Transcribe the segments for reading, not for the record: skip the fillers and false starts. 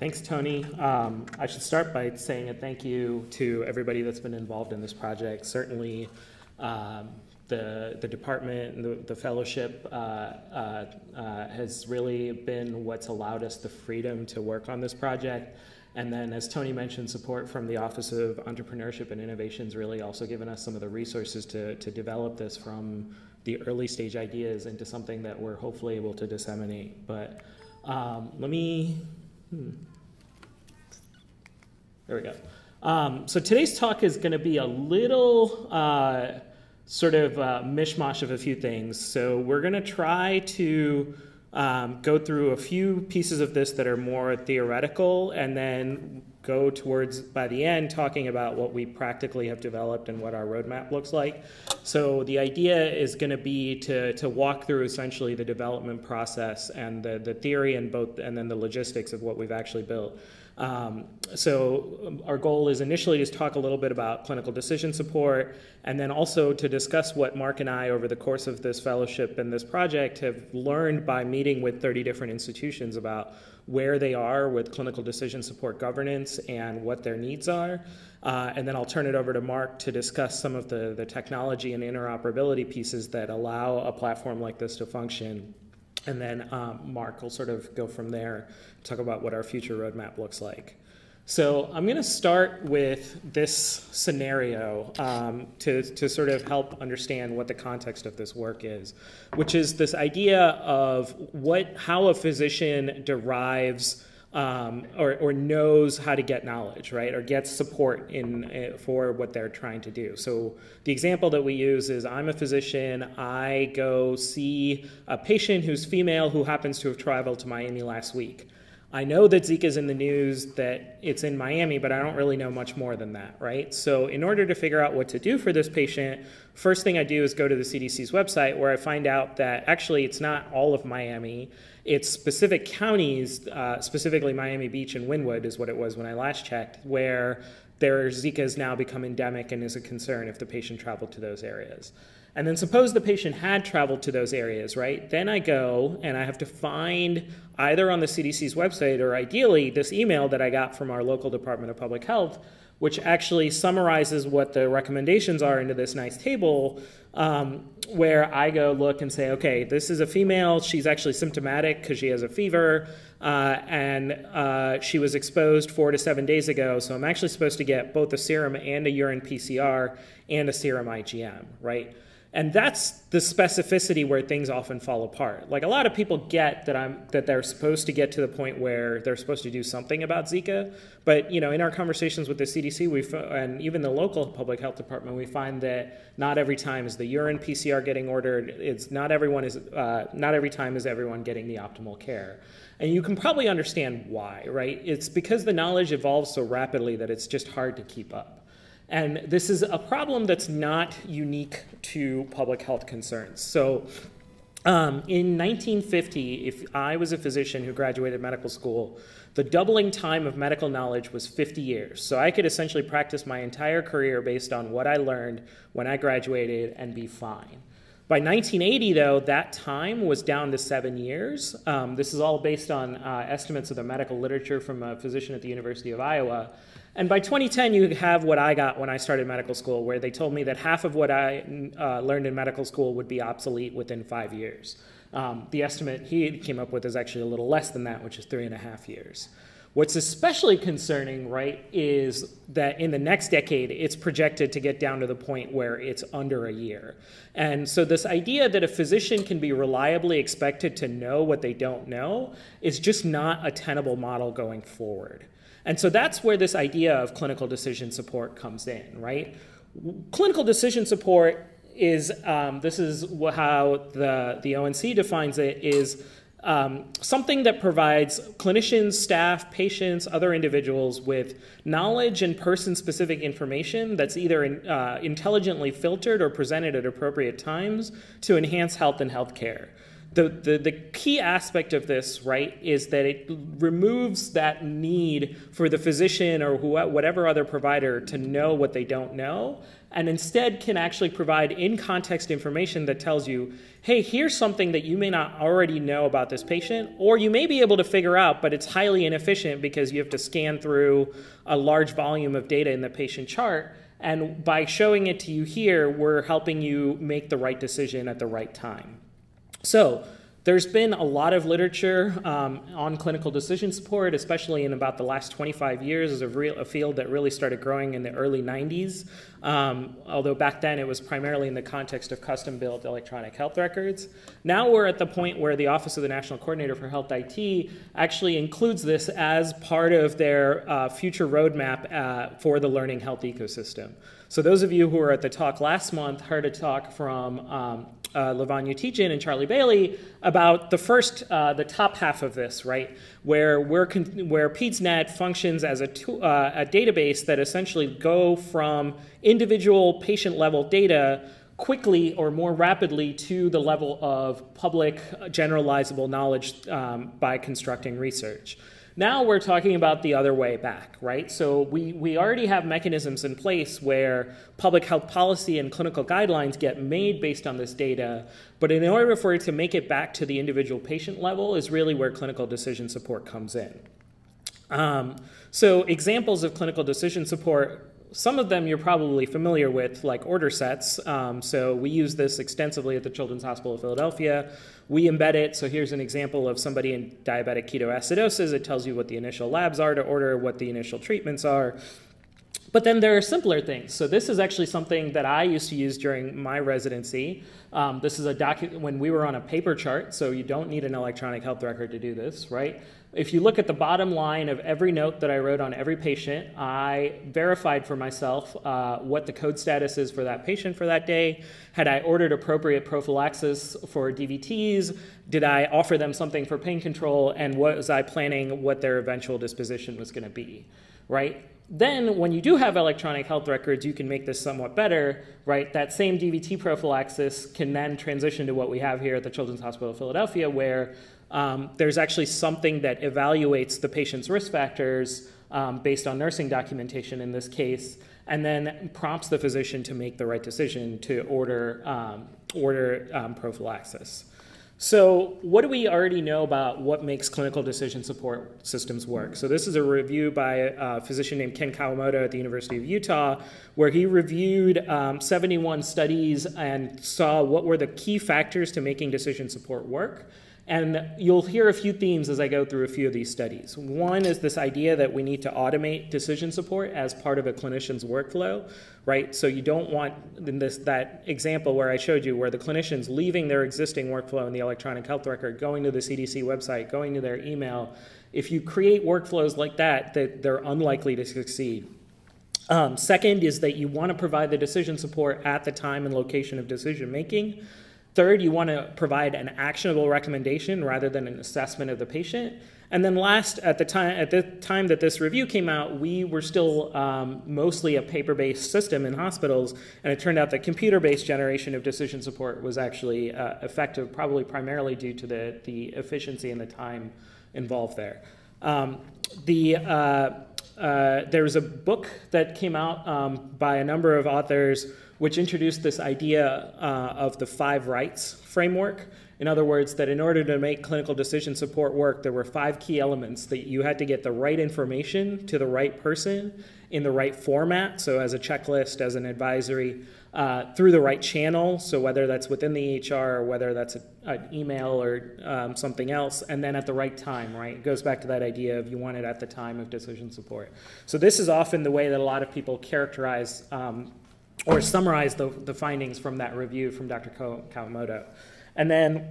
Thanks, Tony. I should start by saying a thank you to everybody that's been involved in this project. Certainly, the department and the fellowship has really been what's allowed us the freedom to work on this project. And then, as Tony mentioned, support from the Office of Entrepreneurship and Innovation's really also given us some of the resources to develop this from the early stage ideas into something that we're hopefully able to disseminate. But there we go. So today's talk is going to be a little sort of mishmash of a few things. So we're going to try to go through a few pieces of this that are more theoretical, and then go towards, by the end, talking about what we practically have developed and what our roadmap looks like. So the idea is going to be to walk through essentially the development process and the theory and both, and then the logistics of what we've actually built. So our goal is initially just talk a little bit about clinical decision support, and then also to discuss what Marc and I over the course of this fellowship and this project have learned by meeting with 30 different institutions about where they are with clinical decision support governance and what their needs are. And then I'll turn it over to Marc to discuss some of the technology and interoperability pieces that allow a platform like this to function. And then Marc will sort of go from there, talk about what our future roadmap looks like. So I'm going to start with this scenario to sort of help understand what the context of this work is, which is this idea of how a physician derives or knows how to get knowledge, right, or gets support for what they're trying to do. So the example that we use is I'm a physician. I go see a patient who's female who happens to have traveled to Miami last week. I know that Zika's in the news, that it's in Miami, but I don't really know much more than that, right? So in order to figure out what to do for this patient, first thing I do is go to the CDC's website, where I find out that actually it's not all of Miami. It's specific counties, specifically Miami Beach and Wynwood is what it was when I last checked, where Zika has now become endemic and is a concern if the patient traveled to those areas. And then suppose the patient had traveled to those areas, right? Then I go and I have to find either on the CDC's website or ideally this email that I got from our local Department of Public Health, which actually summarizes what the recommendations are into this nice table, where I go look and say, okay, this is a female. She's actually symptomatic because she has a fever, and she was exposed 4 to 7 days ago. So I'm actually supposed to get both a serum and a urine PCR and a serum IgM, right? And that's the specificity where things often fall apart. Like, a lot of people get that they're supposed to get to the point where they're supposed to do something about Zika, but you know, in our conversations with the CDC and even the local public health department, we find that not every time is the urine PCR getting ordered. It's not every time is everyone getting the optimal care. And you can probably understand why, right? It's because the knowledge evolves so rapidly that it's just hard to keep up. And this is a problem that's not unique to public health concerns. So in 1950, if I was a physician who graduated medical school, the doubling time of medical knowledge was 50 years. So I could essentially practice my entire career based on what I learned when I graduated and be fine. By 1980, though, that time was down to 7 years. This is all based on estimates of the medical literature from a physician at the University of Iowa. And by 2010, you have what I got when I started medical school, where they told me that half of what I learned in medical school would be obsolete within 5 years. The estimate he came up with is actually a little less than that, which is 3.5 years. What's especially concerning, right, is that in the next decade, it's projected to get down to the point where it's under a year. And so this idea that a physician can be reliably expected to know what they don't know is just not a tenable model going forward. And so that's where this idea of clinical decision support comes in, right? Clinical decision support is, this is how the ONC defines it, is something that provides clinicians, staff, patients, other individuals with knowledge and person-specific information that's either intelligently filtered or presented at appropriate times to enhance health and healthcare. The key aspect of this, right, is that it removes that need for the physician or whatever other provider to know what they don't know and instead can actually provide in-context information that tells you, hey, here's something that you may not already know about this patient, or you may be able to figure out, but it's highly inefficient because you have to scan through a large volume of data in the patient chart. And by showing it to you here, we're helping you make the right decision at the right time. So there's been a lot of literature on clinical decision support, especially in about the last 25 years, is a field that really started growing in the early 90s, although back then it was primarily in the context of custom-built electronic health records. Now we're at the point where the Office of the National Coordinator for Health IT actually includes this as part of their future roadmap for the learning health ecosystem. So those of you who were at the talk last month heard a talk from Lavanya Tijin and Charlie Bailey about the first, the top half of this, right, where PEDSnet functions as a database that essentially go from individual patient-level data quickly or more rapidly to the level of public generalizable knowledge by constructing research. Now we're talking about the other way back, right? So we already have mechanisms in place where public health policy and clinical guidelines get made based on this data, but in order for it to make it back to the individual patient level is really where clinical decision support comes in. So examples of clinical decision support, some of them you're probably familiar with, like order sets. So we use this extensively at the Children's Hospital of Philadelphia. We embed it. So here's an example of somebody in diabetic ketoacidosis. It tells you what the initial labs are to order, what the initial treatments are. But then there are simpler things. So this is actually something that I used to use during my residency. This is a document when we were on a paper chart, so you don't need an electronic health record to do this, right? If you look at the bottom line of every note that I wrote on every patient, I verified for myself what the code status is for that patient for that day. Had I ordered appropriate prophylaxis for DVTs? Did I offer them something for pain control? And was I planning what their eventual disposition was going to be, right? Then when you do have electronic health records, you can make this somewhat better, right? That same DVT prophylaxis can then transition to what we have here at the Children's Hospital of Philadelphia, where there's actually something that evaluates the patient's risk factors based on nursing documentation in this case, and then prompts the physician to make the right decision to order, prophylaxis. So what do we already know about what makes clinical decision support systems work? So this is a review by a physician named Ken Kawamoto at the University of Utah, where he reviewed 71 studies and saw what were the key factors to making decision support work. And you'll hear a few themes as I go through a few of these studies. One is this idea that we need to automate decision support as part of a clinician's workflow, right? So you don't want, in that example where I showed you, where the clinician's leaving their existing workflow in the electronic health record, going to the CDC website, going to their email. If you create workflows like that, they're unlikely to succeed. Second is that you want to provide the decision support at the time and location of decision making. Third, you want to provide an actionable recommendation rather than an assessment of the patient. And then last, at the time that this review came out, we were still mostly a paper-based system in hospitals, and it turned out that computer-based generation of decision support was actually effective, probably primarily due to the efficiency and the time involved there. There was a book that came out by a number of authors which introduced this idea of the 5 rights framework. In other words, that in order to make clinical decision support work, there were 5 key elements that you had to get the right information to the right person in the right format, so as a checklist, as an advisory, through the right channel, so whether that's within the EHR or whether that's an email or something else, and then at the right time, right? It goes back to that idea of you want it at the time of decision support. So this is often the way that a lot of people characterize or summarize the findings from that review from Dr. Kawamoto. And then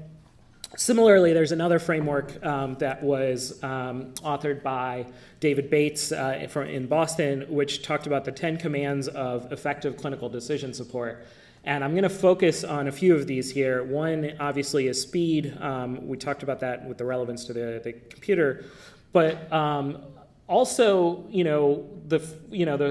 similarly, there's another framework that was authored by David Bates in Boston, which talked about the 10 commands of effective clinical decision support. And I'm going to focus on a few of these here. One, obviously, is speed. We talked about that with the relevance to the computer. But also, the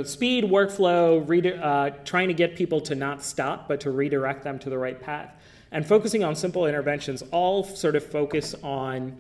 speed, workflow, trying to get people to not stop but to redirect them to the right path, and focusing on simple interventions, all sort of focus on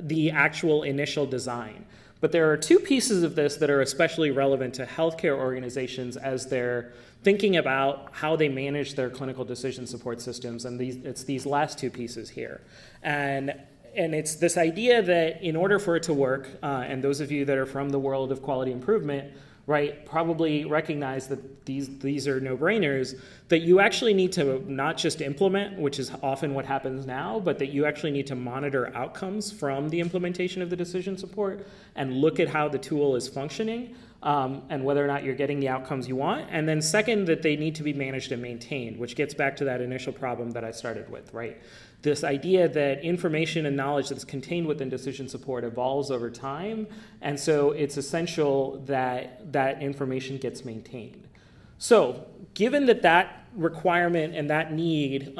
the actual initial design. But there are two pieces of this that are especially relevant to healthcare organizations as they're thinking about how they manage their clinical decision support systems, and it's these last two pieces here. And it's this idea that in order for it to work, and those of you that are from the world of quality improvement, right, probably recognize that these are no-brainers, that you actually need to not just implement, which is often what happens now, but that you actually need to monitor outcomes from the implementation of the decision support and look at how the tool is functioning, and whether or not you're getting the outcomes you want. And then second, that they need to be managed and maintained, which gets back to that initial problem that I started with, right? This idea that information and knowledge that's contained within decision support evolves over time, and so it's essential that that information gets maintained. So given that that requirement and that need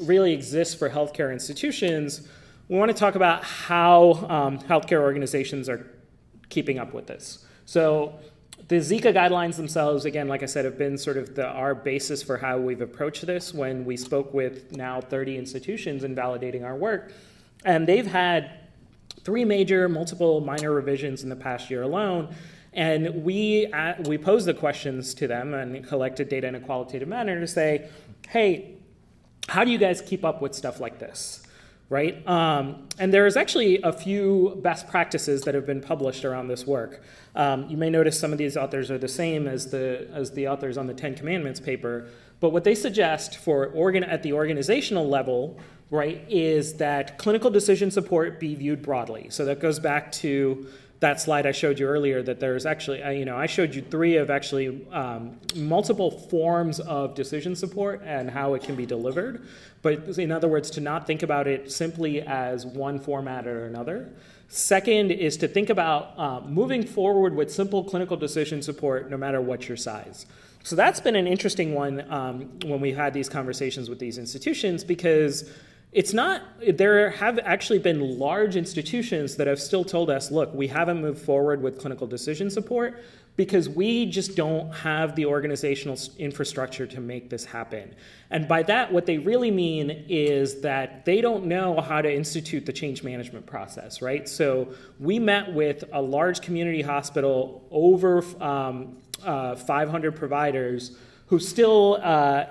really exists for healthcare institutions, we want to talk about how healthcare organizations are keeping up with this. So the Zika guidelines themselves, again, like I said, have been sort of our basis for how we've approached this when we spoke with now 30 institutions in validating our work. And they've had 3 major, multiple minor revisions in the past year alone. And we posed the questions to them and collected data in a qualitative manner to say, hey, how do you guys keep up with stuff like this? Right? And there's actually a few best practices that have been published around this work. You may notice some of these authors are the same as the authors on the 10 Commandments paper, but what they suggest for at the organizational level, right, is that clinical decision support be viewed broadly. So that goes back to that slide I showed you earlier, that there's actually, you know, I showed you 3 of actually multiple forms of decision support and how it can be delivered. But in other words, to not think about it simply as one format or another. Second is to think about moving forward with simple clinical decision support no matter what your size. So that's been an interesting one when we've had these conversations with these institutions, because it's not, there have actually been large institutions that have still told us, look, we haven't moved forward with clinical decision support because we just don't have the organizational infrastructure to make this happen. And by that, what they really mean is that they don't know how to institute the change management process, right? So we met with a large community hospital, over 500 providers, who still,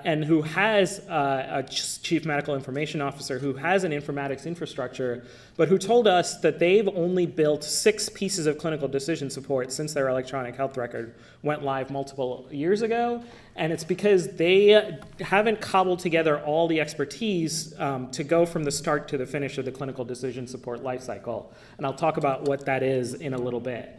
and who has a chief medical information officer who has an informatics infrastructure, but who told us that they've only built 6 pieces of clinical decision support since their electronic health record went live multiple years ago. And it's because they haven't cobbled together all the expertise to go from the start to the finish of the clinical decision support lifecycle. And I'll talk about what that is in a little bit.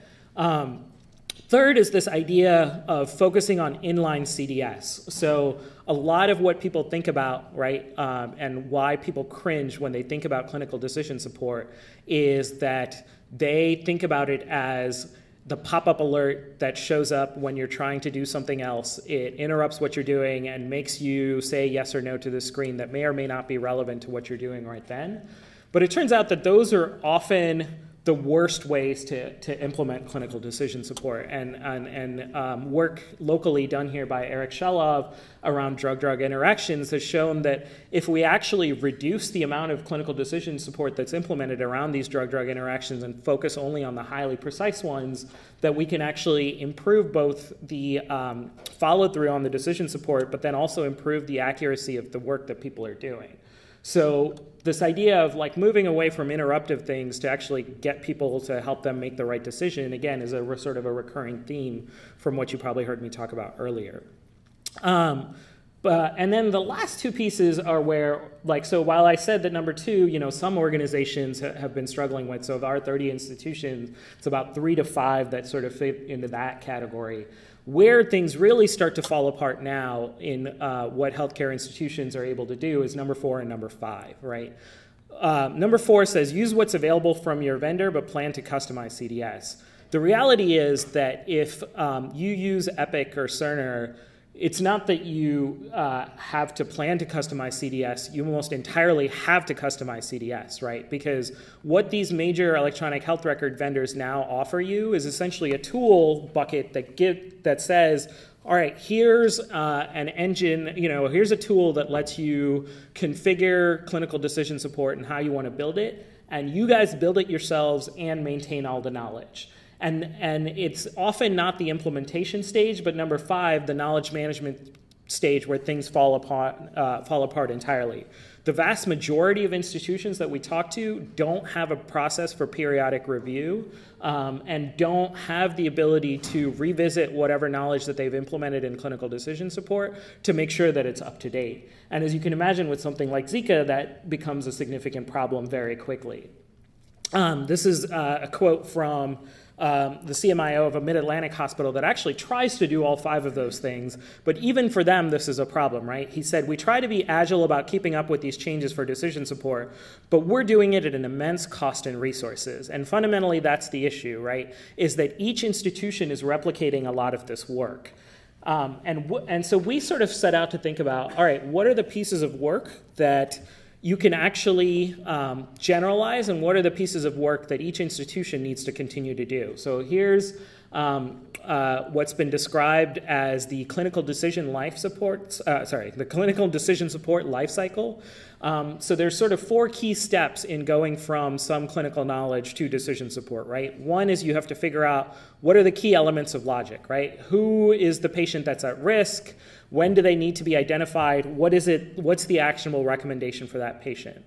Third is this idea of focusing on inline CDS. So a lot of what people think about, right, and why people cringe when they think about clinical decision support is that they think about it as the pop-up alert that shows up when you're trying to do something else. It interrupts what you're doing and makes you say yes or no to the screen that may or may not be relevant to what you're doing right then. But it turns out that those are often the worst ways to implement clinical decision support, and work locally done here by Eric Shelov around drug-drug interactions has shown that if we actually reduce the amount of clinical decision support that's implemented around these drug-drug interactions and focus only on the highly precise ones, that we can actually improve both the follow-through on the decision support, but then also improve the accuracy of the work that people are doing. So this idea of like moving away from interruptive things to actually get people to help them make the right decision, again, is a sort of a recurring theme from what you probably heard me talk about earlier. And then the last 2 pieces are where, like, so while I said that number 2, you know, some organizations have been struggling with, so of our 30 institutions, it's about 3 to 5 that sort of fit into that category. Where things really start to fall apart now in what healthcare institutions are able to do is number 4 and number 5, right? Number 4 says, use what's available from your vendor, but plan to customize CDS. The reality is that if you use Epic or Cerner, it's not that you have to plan to customize CDS, you almost entirely have to customize CDS, right? Because what these major electronic health record vendors now offer you is essentially a tool bucket that says, all right, here's an engine, you know, here's a tool that lets you configure clinical decision support and how you want to build it, and you guys build it yourselves and maintain all the knowledge. And it's often not the implementation stage, but number 5, the knowledge management stage, where things fall apart entirely. The vast majority of institutions that we talk to don't have a process for periodic review and don't have the ability to revisit whatever knowledge that they've implemented in clinical decision support to make sure that it's up to date. And as you can imagine, with something like Zika, that becomes a significant problem very quickly. This is a quote from the CMIO of a Mid-Atlantic hospital that actually tries to do all 5 of those things, but even for them, this is a problem, right? He said, "We try to be agile about keeping up with these changes for decision support, but we're doing it at an immense cost and resources." And fundamentally, that's the issue, right? Is that each institution is replicating a lot of this work. And so we sort of set out to think about, all right, what are the pieces of work that you can actually generalize, and what are the pieces of work that each institution needs to continue to do? So here's what's been described as the clinical decision life supports. The clinical decision support life cycle. So there's sort of 4 key steps in going from some clinical knowledge to decision support, right? One is you have to figure out what are the key elements of logic, right? Who is the patient that's at risk? When do they need to be identified? What is it? What's the actionable recommendation for that patient?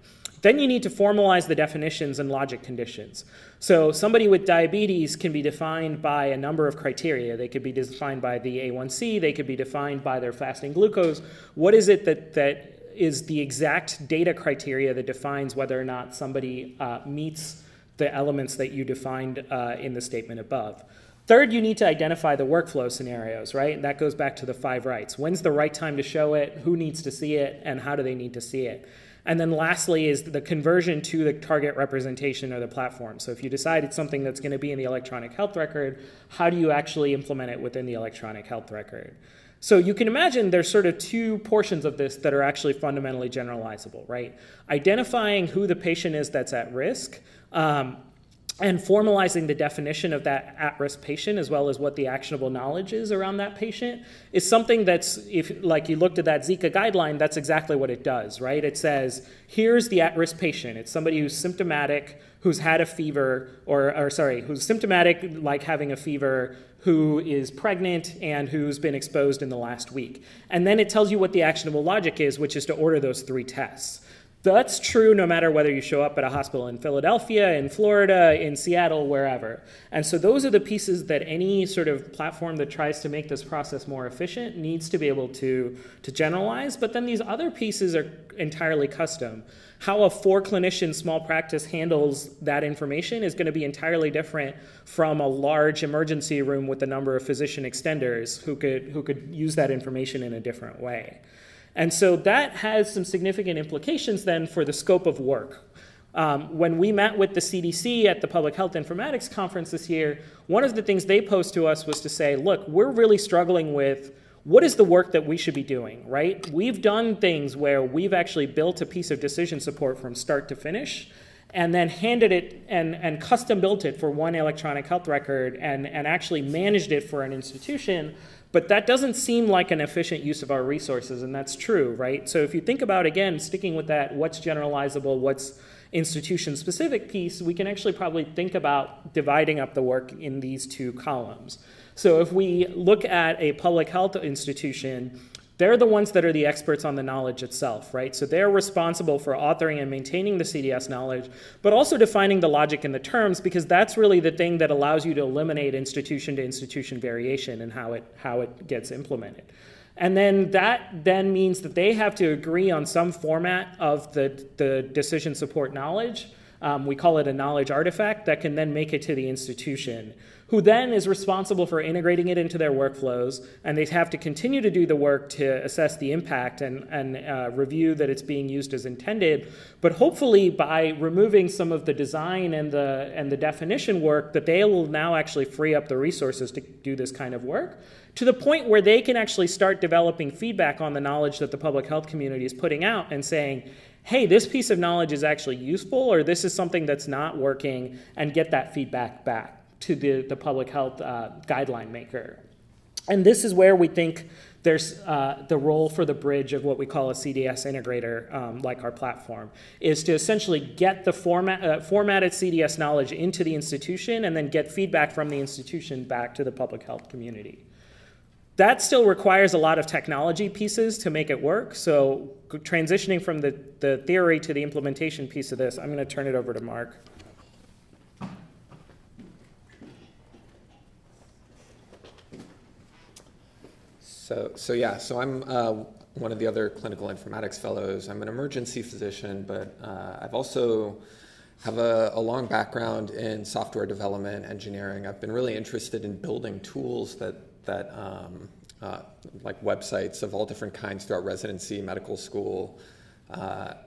Then you need to formalize the definitions and logic conditions. So somebody with diabetes can be defined by a number of criteria. They could be defined by the A1C. They could be defined by their fasting glucose. What is it that is the exact data criteria that defines whether or not somebody meets the elements that you defined in the statement above? Third, you need to identify the workflow scenarios, right? And that goes back to the 5 rights. When's the right time to show it? Who needs to see it? And how do they need to see it? And then lastly is the conversion to the target representation or the platform. So if you decide it's something that's going to be in the electronic health record, how do you actually implement it within the electronic health record? So you can imagine there's sort of 2 portions of this that are actually fundamentally generalizable, right? Identifying who the patient is that's at risk, and formalizing the definition of that at-risk patient, as well as what the actionable knowledge is around that patient, is something that's, if like you looked at that Zika guideline, that's exactly what it does, right? It says, here's the at-risk patient. It's somebody who's symptomatic, who's had a fever, who's symptomatic, like having a fever, who is pregnant, and who's been exposed in the last week. And then it tells you what the actionable logic is, which is to order those 3 tests. That's true no matter whether you show up at a hospital in Philadelphia, in Florida, in Seattle, wherever. And so those are the pieces that any sort of platform that tries to make this process more efficient needs to be able to generalize. But then these other pieces are entirely custom. How a 4-clinician small practice handles that information is going to be entirely different from a large emergency room with a number of physician extenders who could use that information in a different way. And so that has some significant implications then for the scope of work. When we met with the CDC at the Public Health Informatics Conference this year, one of the things they posed to us was to say, look, we're really struggling with what is the work that we should be doing, right? We've done things where we've actually built a piece of decision support from start to finish, and then handed it and custom built it for one electronic health record and actually managed it for an institution. But that doesn't seem like an efficient use of our resources, and that's true, right? So if you think about, again, sticking with that what's generalizable, what's institution-specific piece, we can actually probably think about dividing up the work in these 2 columns. So if we look at a public health institution, they're the ones that are the experts on the knowledge itself, right? So they're responsible for authoring and maintaining the CDS knowledge, but also defining the logic and the terms, because that's really the thing that allows you to eliminate institution-to-institution variation and how it gets implemented. And then that then means that they have to agree on some format of the decision support knowledge. We call it a knowledge artifact that can then make it to the institution, who then is responsible for integrating it into their workflows, and they have to continue to do the work to assess the impact and review that it's being used as intended. But hopefully by removing some of the design and the definition work, that they will now actually free up the resources to do this kind of work, to the point where they can actually start developing feedback on the knowledge that the public health community is putting out and saying, hey, this piece of knowledge is actually useful, or this is something that's not working, and get that feedback back to the public health guideline maker. And this is where we think There's the role for the bridge of what we call a CDS integrator, like our platform, is to essentially get the formatted CDS knowledge into the institution and then get feedback from the institution back to the public health community. That still requires a lot of technology pieces to make it work, so transitioning from the theory to the implementation piece of this, I'm going to turn it over to Marc. So I'm one of the other clinical informatics fellows. I'm an emergency physician, but I've also have a long background in software development, engineering. I've been really interested in building tools that like websites of all different kinds throughout residency, medical school.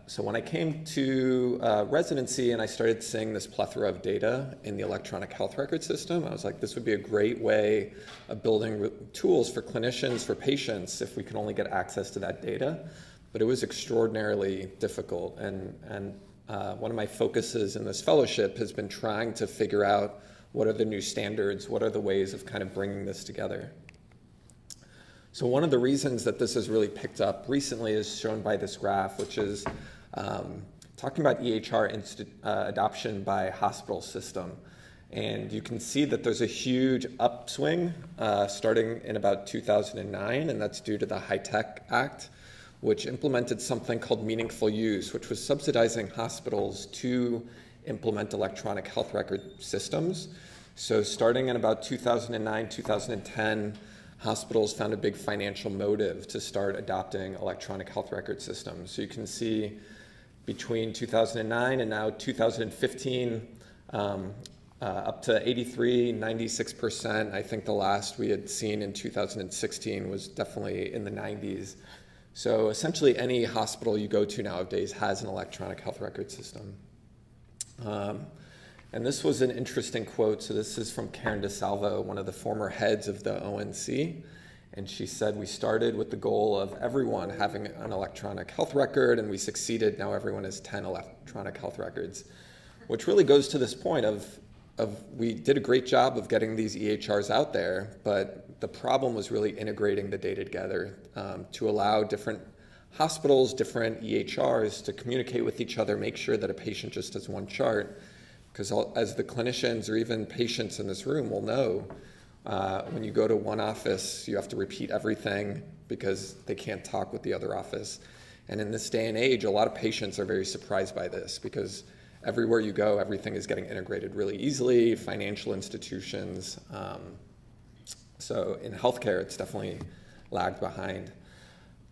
So when I came to residency and I started seeing this plethora of data in the electronic health record system, I was like, this would be a great way of building tools for clinicians, for patients, if we could only get access to that data. But it was extraordinarily difficult. And one of my focuses in this fellowship has been trying to figure out what are the new standards, what are the ways of kind of bringing this together. So one of the reasons that this has really picked up recently is shown by this graph, which is talking about EHR adoption by hospital system. And you can see that there's a huge upswing starting in about 2009, and that's due to the HITECH Act, which implemented something called meaningful use, which was subsidizing hospitals to implement electronic health record systems. So starting in about 2009, 2010, hospitals found a big financial motive to start adopting electronic health record systems. So you can see between 2009 and now 2015, up to 83, 96%. I think the last we had seen in 2016 was definitely in the 90s. So essentially any hospital you go to nowadays has an electronic health record system. And this was an interesting quote. So this is from Karen DeSalvo, one of the former heads of the ONC. And she said, we started with the goal of everyone having an electronic health record, and we succeeded. Now everyone has 10 electronic health records, which really goes to this point of we did a great job of getting these EHRs out there, but the problem was really integrating the data together to allow different hospitals, different EHRs to communicate with each other, make sure that a patient just has one chart. Because as the clinicians or even patients in this room will know, when you go to one office, you have to repeat everything because they can't talk with the other office. And in this day and age, a lot of patients are very surprised by this because everywhere you go, everything is getting integrated really easily, financial institutions. So in healthcare, it's definitely lagged behind.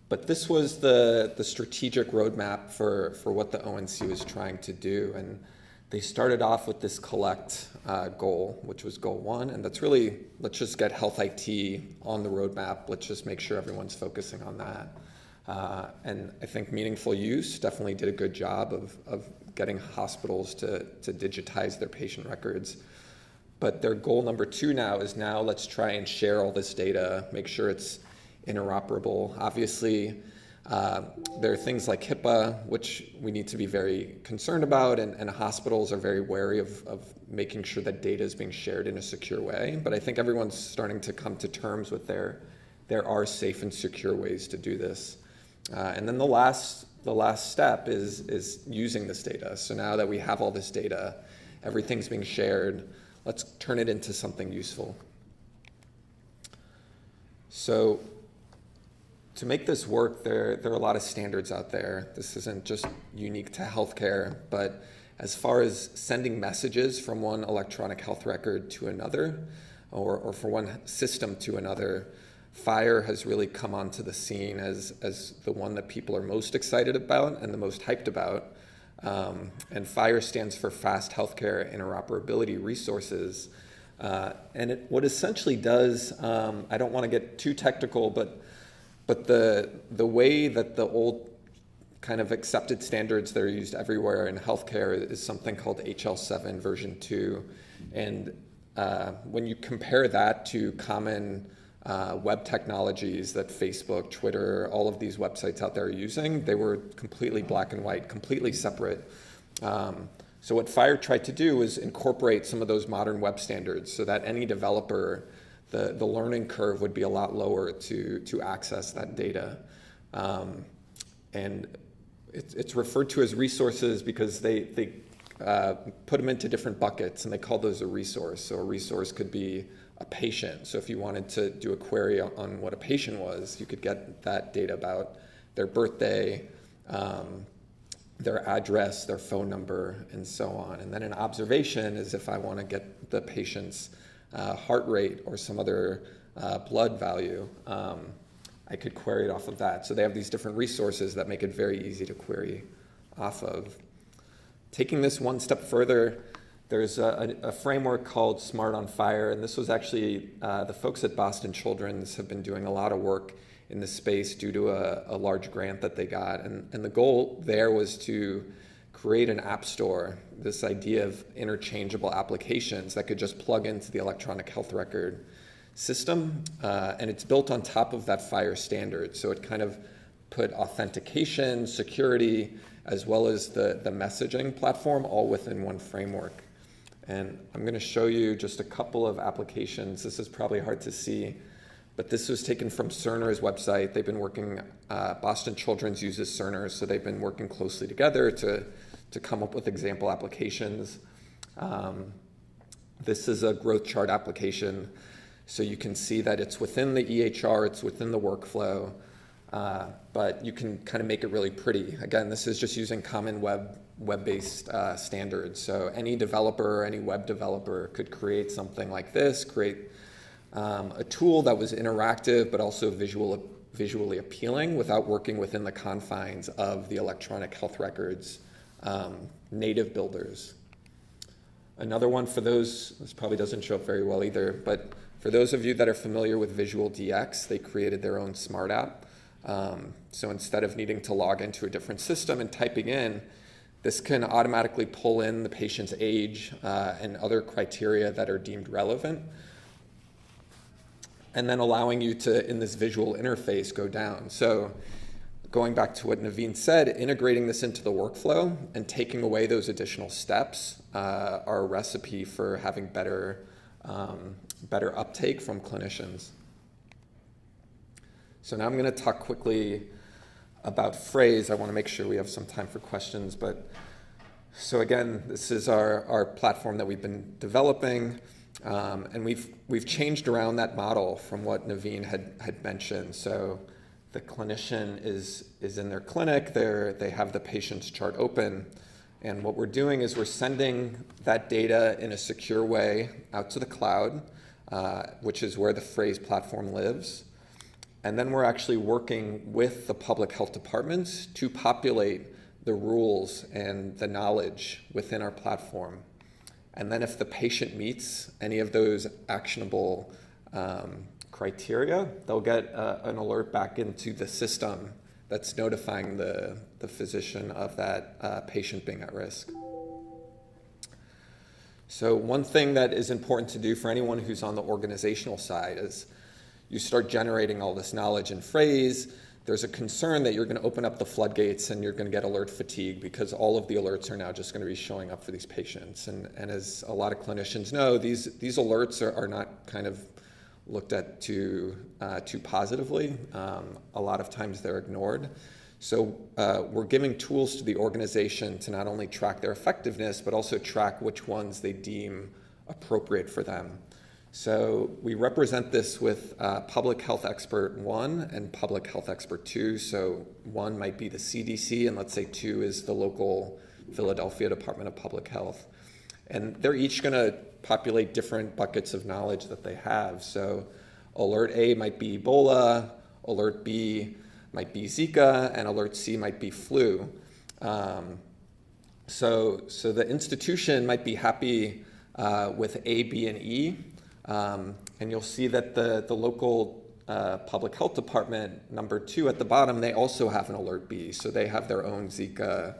But this was the strategic roadmap for what the ONC was trying to do. And they started off with this collect goal, which was goal one, and that's really, let's just get health IT on the roadmap. Let's just make sure everyone's focusing on that. And I think meaningful use definitely did a good job of getting hospitals to digitize their patient records. But their goal number two now is now let's try and share all this data, make sure it's interoperable. Obviously, there are things like HIPAA, which we need to be very concerned about, and hospitals are very wary of making sure that data is being shared in a secure way. But I think everyone's starting to come to terms with there are safe and secure ways to do this. And then the last step is using this data. So now that we have all this data, everything's being shared, let's turn it into something useful. So to make this work, there are a lot of standards out there. This isn't just unique to healthcare, but as far as sending messages from one electronic health record to another, or from one system to another, FHIR has really come onto the scene as the one that people are most excited about and the most hyped about. And FHIR stands for Fast Healthcare Interoperability Resources. And what essentially does, I don't want to get too technical, but the way that the old kind of accepted standards that are used everywhere in healthcare is something called HL7 version 2. And when you compare that to common web technologies that Facebook, Twitter, all of these websites out there are using, they were completely black and white, completely separate. So what FHIR tried to do was incorporate some of those modern web standards so that any developer the learning curve would be a lot lower to access that data. And it's referred to as resources because they put them into different buckets, and they call those a resource. So a resource could be a patient. So if you wanted to do a query on what a patient was, you could get that data about their birthday, their address, their phone number, and so on. And then an observation is if I want to get the patient's heart rate or some other blood value, I could query it off of that. So they have these different resources that make it very easy to query off of. Taking this one step further, there's a framework called Smart on Fire, and this was actually the folks at Boston Children's have been doing a lot of work in this space due to a large grant that they got. And the goal there was to create an app store, this idea of interchangeable applications that could just plug into the electronic health record system, and it's built on top of that FHIR standard. So it kind of put authentication, security, as well as the messaging platform all within one framework. And I'm going to show you just a couple of applications. This is probably hard to see, but this was taken from Cerner's website. They've been working, Boston Children's uses Cerner, so they've been working closely together to come up with example applications. This is a growth chart application, so you can see that it's within the EHR, it's within the workflow, but you can kind of make it really pretty. Again, this is just using common web-based standards. So any developer, any web developer could create something like this, create a tool that was interactive but also visually appealing without working within the confines of the electronic health records native builders. Another one for those, this probably doesn't show up very well either, but for those of you that are familiar with Visual DX, they created their own smart app. So instead of needing to log into a different system and typing in, this can automatically pull in the patient's age and other criteria that are deemed relevant, and then allowing you to, in this visual interface, go down. So going back to what Naveen said, integrating this into the workflow and taking away those additional steps are a recipe for having better uptake from clinicians. So now I'm going to talk quickly about Phrase. I want to make sure we have some time for questions. But so again, this is our platform that we've been developing, and we've changed around that model from what Naveen had mentioned. So the clinician is in their clinic. They have the patient's chart open, and what we're doing is we're sending that data in a secure way out to the cloud, which is where the Phrase platform lives. And then we're actually working with the public health departments to populate the rules and the knowledge within our platform. And then if the patient meets any of those actionable criteria, they'll get an alert back into the system that's notifying the physician of that patient being at risk. So one thing that is important to do for anyone who's on the organizational side is you start generating all this knowledge in Phrase. There's a concern that you're going to open up the floodgates and you're going to get alert fatigue because all of the alerts are now just going to be showing up for these patients. And as a lot of clinicians know, these alerts are not kind of looked at too positively. A lot of times they're ignored. So we're giving tools to the organization to not only track their effectiveness, but also track which ones they deem appropriate for them. So we represent this with Public Health Expert 1 and Public Health Expert 2. So 1 might be the CDC, and let's say 2 is the local Philadelphia Department of Public Health. And they're each going to populate different buckets of knowledge that they have. So Alert A might be Ebola, Alert B might be Zika, and Alert C might be flu. So the institution might be happy with A, B, and E. And you'll see that the local public health department, number 2 at the bottom, they also have an Alert B. So they have their own Zika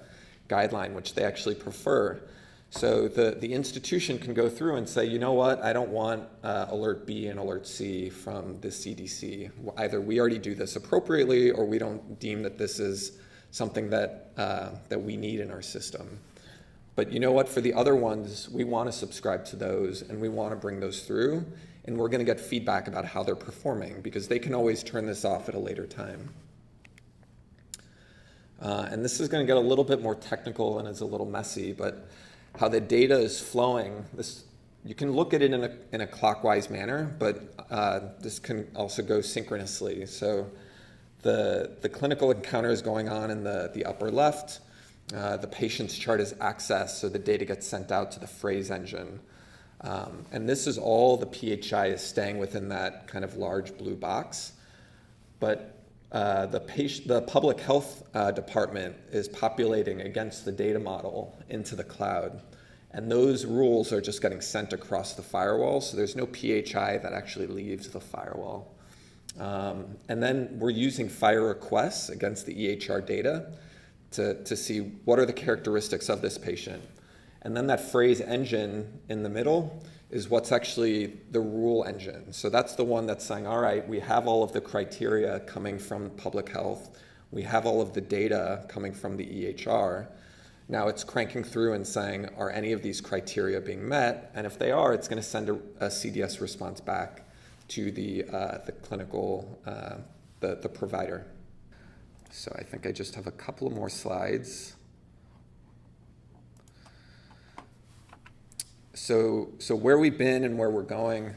guideline, which they actually prefer. So the institution can go through and say, you know what, I don't want Alert B and Alert C from the CDC. Either we already do this appropriately, or we don't deem that this is something that we need in our system. But you know what, for the other ones, we want to subscribe to those, and we want to bring those through. and we're going to get feedback about how they're performing, because they can always turn this off at a later time. And this is going to get a little bit more technical and it's a little messy, but how the data is flowing, this, you can look at it in a clockwise manner, but this can also go synchronously. So the clinical encounter is going on in the upper left. The patient's chart is accessed, so the data gets sent out to the Phrase engine. And this is all the PHI is staying within that kind of large blue box. But the public health department is populating against the data model into the cloud. And those rules are just getting sent across the firewall, so there's no PHI that actually leaves the firewall. And then we're using FHIR requests against the EHR data to see what are the characteristics of this patient. And then that Phrase engine in the middle is what's actually the rule engine. So that's the one that's saying, all right, we have all of the criteria coming from public health. We have all of the data coming from the EHR. Now it's cranking through and saying, are any of these criteria being met? And if they are, it's going to send a CDS response back to the clinical, the provider. So I think I just have a couple more slides. So where we've been and where we're going,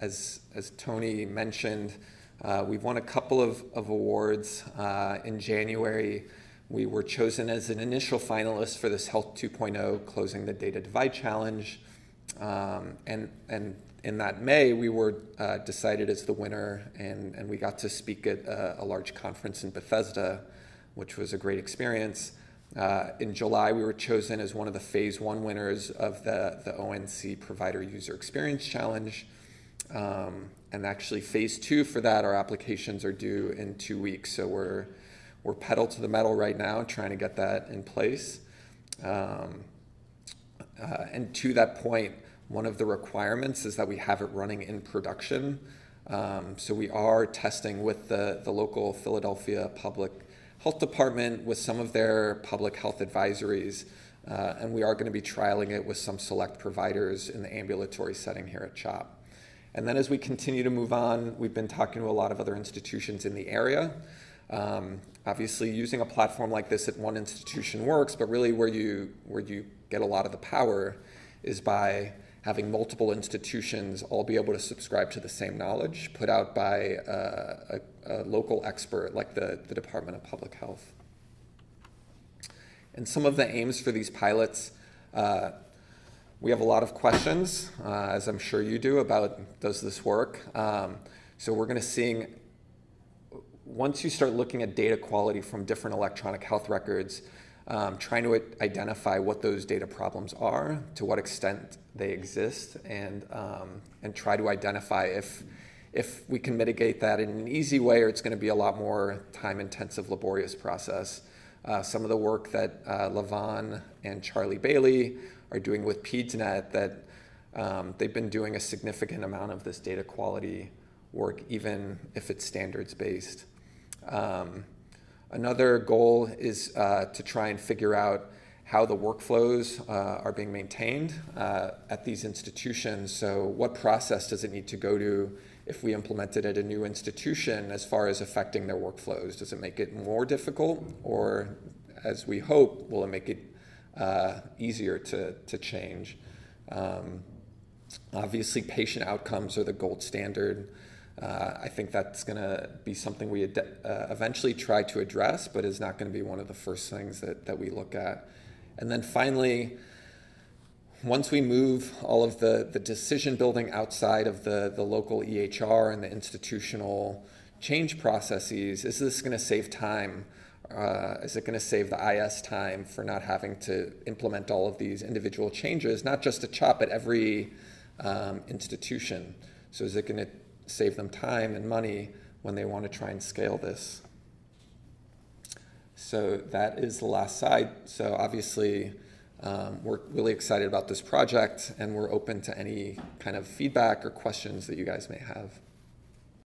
as Tony mentioned, we've won a couple of awards. In January, we were chosen as an initial finalist for this Health 2.0 Closing the Data Divide Challenge. And in that May, we were decided as the winner, and we got to speak at a large conference in Bethesda, which was a great experience. In July, we were chosen as one of the Phase 1 winners of the ONC Provider User Experience Challenge. And actually, Phase 2 for that, our applications are due in 2 weeks. So we're pedal to the metal right now, trying to get that in place. And to that point, one of the requirements is that we have it running in production. So we are testing with the local Philadelphia Public Health Department with some of their public health advisories, and we are going to be trialing it with some select providers in the ambulatory setting here at CHOP. And then as we continue to move on, we've been talking to a lot of other institutions in the area. Obviously, using a platform like this at one institution works, but really where you get a lot of the power is by having multiple institutions all be able to subscribe to the same knowledge put out by a local expert like the Department of Public Health. And some of the aims for these pilots, we have a lot of questions, as I'm sure you do, about does this work? So we're going to see, once you start looking at data quality from different electronic health records, trying to identify what those data problems are, to what extent they exist, and try to identify if we can mitigate that in an easy way, or it's going to be a lot more time-intensive, laborious process. Some of the work that Levon and Charlie Bailey are doing with PEDSnet, that they've been doing a significant amount of this data quality work, even if it's standards-based. Another goal is to try and figure out how the workflows are being maintained at these institutions. So what process does it need to go to if we implement it at a new institution as far as affecting their workflows? Does it make it more difficult, or, as we hope, will it make it easier to change? Obviously, patient outcomes are the gold standard. I think that's going to be something we eventually try to address, but is not going to be one of the first things that we look at. And then finally, once we move all of the decision building outside of the local EHR and the institutional change processes, is this going to save time? Is it going to save the IS time for not having to implement all of these individual changes, not just a CHOP at every institution? So is it going to save them time and money when they want to try and scale this? So that is the last slide. So obviously, we're really excited about this project, and we're open to any kind of feedback or questions that you guys may have.